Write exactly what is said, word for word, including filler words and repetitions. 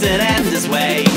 sit end this way.